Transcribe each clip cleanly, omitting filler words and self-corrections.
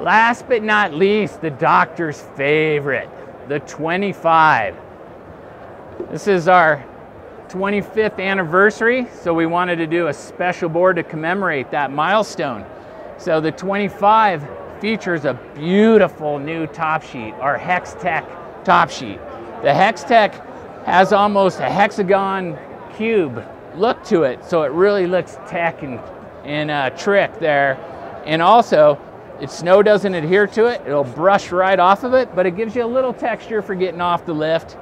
Last but not least, the doctor's favorite, the 25. This is our 25th anniversary, so we wanted to do a special board to commemorate that milestone. So the 25 features a beautiful new top sheet, our Hextech top sheet. The Hextech has almost a hexagon cube look to it, so it really looks tech and trick there. And also, if snow doesn't adhere to it, it'll brush right off of it, but it gives you a little texture for getting off the lift.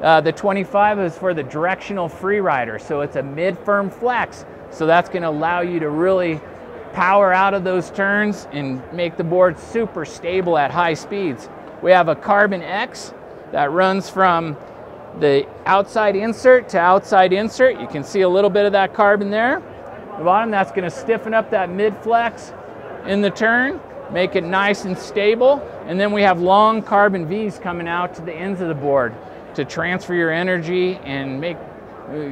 The 25 is for the directional free rider, so it's a mid-firm flex, so that's going to allow you to really power out of those turns and make the board super stable at high speeds. We have a carbon X that runs from the outside insert to outside insert. You can see a little bit of that carbon there. The bottom, that's going to stiffen up that mid-flex in the turn, make it nice and stable. And then we have long carbon V's coming out to the ends of the board to transfer your energy and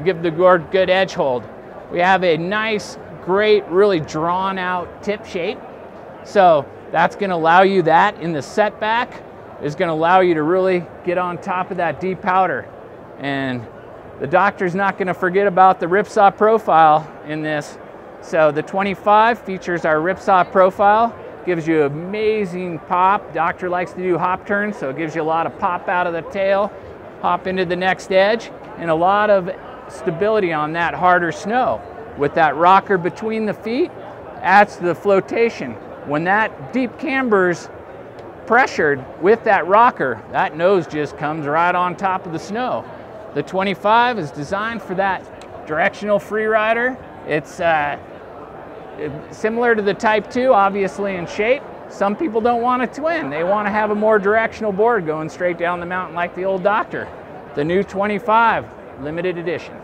give the board good edge hold. We have a nice, great, really drawn out tip shape. So that's going to allow you that in the setback is going to allow you to really get on top of that deep powder. And the doctor's not going to forget about the rip saw profile in this. So the 25 features our rip saw profile, gives you amazing pop. Doctor likes to do hop turns, so it gives you a lot of pop out of the tail, hop into the next edge, and a lot of stability on that harder snow. With that rocker between the feet, adds to the flotation. When that deep camber's pressured with that rocker, that nose just comes right on top of the snow. The 25 is designed for that directional free rider. It's similar to the Type 2, obviously, in shape. Some people don't want a twin. They want to have a more directional board going straight down the mountain like the old doctor. The new 25, limited edition.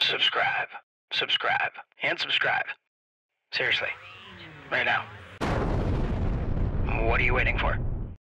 Subscribe, subscribe, and subscribe. Seriously, right now. What are you waiting for?